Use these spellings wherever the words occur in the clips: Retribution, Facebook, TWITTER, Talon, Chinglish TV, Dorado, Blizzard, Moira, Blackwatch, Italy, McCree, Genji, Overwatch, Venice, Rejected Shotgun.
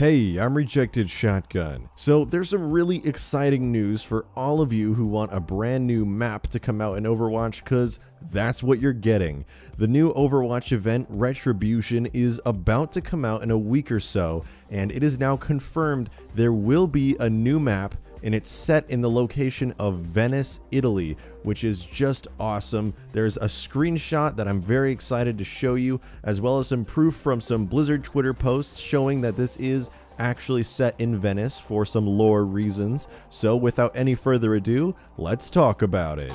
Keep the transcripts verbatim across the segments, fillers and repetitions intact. Hey, I'm Rejected Shotgun. So there's some really exciting news for all of you who want a brand new map to come out in Overwatch, cause that's what you're getting. The new Overwatch event, Retribution, is about to come out in a week or so, and it is now confirmed there will be a new map, and it's set in the location of Venice, Italy, which is just awesome. There's a screenshot that I'm very excited to show you, as well as some proof from some Blizzard Twitter posts showing that this is actually set in Venice for some lore reasons. So without any further ado, let's talk about it.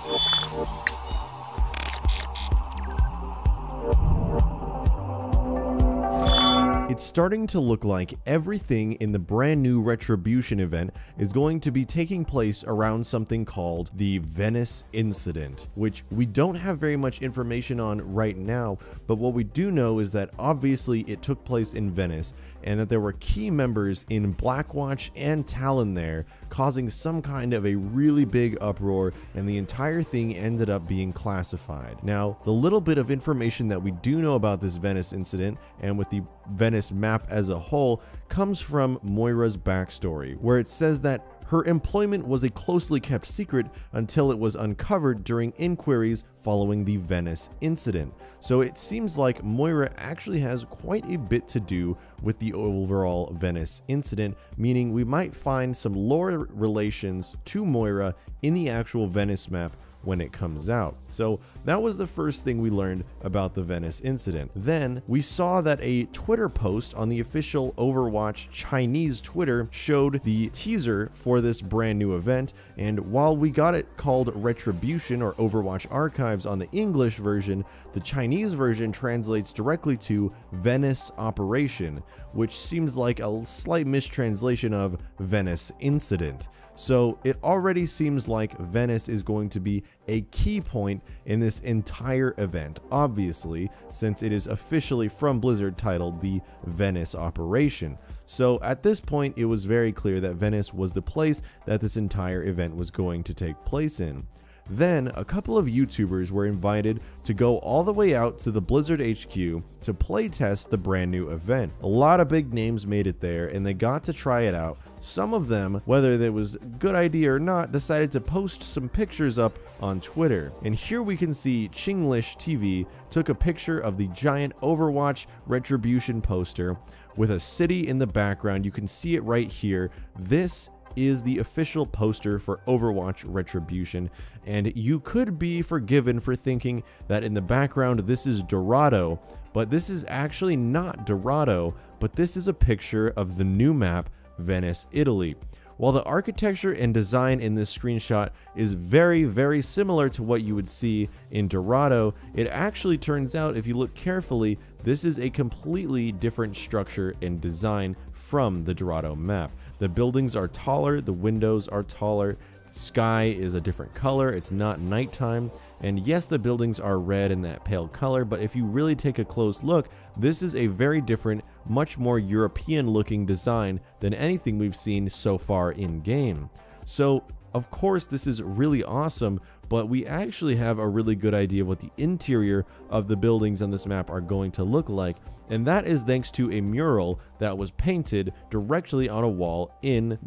It's starting to look like everything in the brand new Retribution event is going to be taking place around something called the Venice Incident, which we don't have very much information on right now, but what we do know is that obviously it took place in Venice and that there were key members in Blackwatch and Talon there, causing some kind of a really big uproar, and the entire thing ended up being classified. Now, the little bit of information that we do know about this Venice Incident, and with the Venice map as a whole, comes from Moira's backstory, where it says that her employment was a closely kept secret until it was uncovered during inquiries following the Venice Incident. So it seems like Moira actually has quite a bit to do with the overall Venice Incident, meaning we might find some lore relations to Moira in the actual Venice map when it comes out. So that was the first thing we learned about the Venice Incident. Then we saw that a Twitter post on the official Overwatch Chinese Twitter showed the teaser for this brand new event, and while we got it called Retribution or Overwatch Archives on the English version, the Chinese version translates directly to Venice Operation, which seems like a slight mistranslation of Venice Incident. So it already seems like Venice is going to be a key point in this entire event, obviously, since it is officially from Blizzard titled the Venice Operation. So at this point, it was very clear that Venice was the place that this entire event was going to take place in. Then a couple of YouTubers were invited to go all the way out to the Blizzard H Q to playtest the brand new event. A lot of big names made it there and they got to try it out. Some of them, whether it was a good idea or not, decided to post some pictures up on Twitter. And here we can see Chinglish T V took a picture of the giant Overwatch Retribution poster with a city in the background. You can see it right here. This is the official poster for Overwatch Retribution, and you could be forgiven for thinking that in the background this is Dorado, but this is actually not Dorado, but this is a picture of the new map, Venice, Italy. While the architecture and design in this screenshot is very, very similar to what you would see in Dorado, it actually turns out, if you look carefully, this is a completely different structure and design from the Dorado map. The buildings are taller, the windows are taller, the sky is a different color, it's not nighttime. And yes, the buildings are red in that pale color, but if you really take a close look, this is a very different, much more European looking design than anything we've seen so far in game. So of course this is really awesome, but we actually have a really good idea of what the interior of the buildings on this map are going to look like, and that is thanks to a mural that was painted directly on a wall in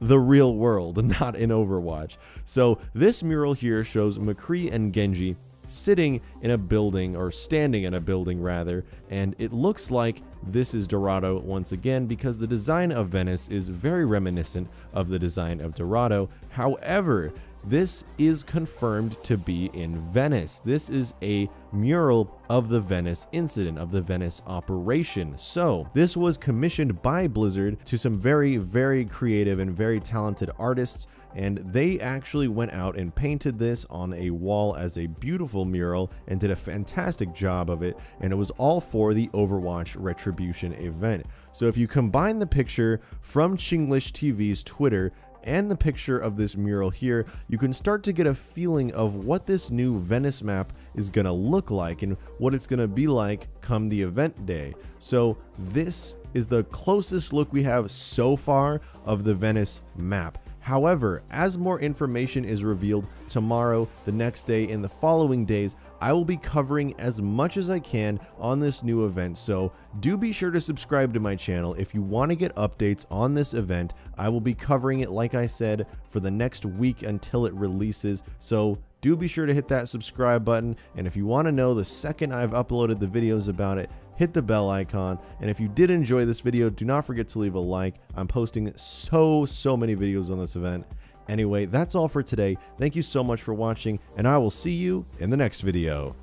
the real world, not in Overwatch. So this mural here shows McCree and Genji sitting in a building, or standing in a building rather, and it looks like this is Dorado once again, because the design of Venice is very reminiscent of the design of Dorado. However, this is confirmed to be in Venice. This is a mural of the Venice Incident, of the Venice Operation. So this was commissioned by Blizzard to some very, very creative and very talented artists, and they actually went out and painted this on a wall as a beautiful mural and did a fantastic job of it, and it was all for the Overwatch Retribution event. So if you combine the picture from Chinglish T V's Twitter and the picture of this mural here, you can start to get a feeling of what this new Venice map is gonna look like and what it's gonna be like come the event day. So this is the closest look we have so far of the Venice map. However, as more information is revealed tomorrow, the next day, and the following days, I will be covering as much as I can on this new event, so do be sure to subscribe to my channel if you want to get updates on this event. I will be covering it, like I said, for the next week until it releases, so do be sure to hit that subscribe button, and if you want to know the second I've uploaded the videos about it, hit the bell icon. And if you did enjoy this video, do not forget to leave a like. I'm posting so, so many videos on this event. Anyway, that's all for today. Thank you so much for watching, and I will see you in the next video.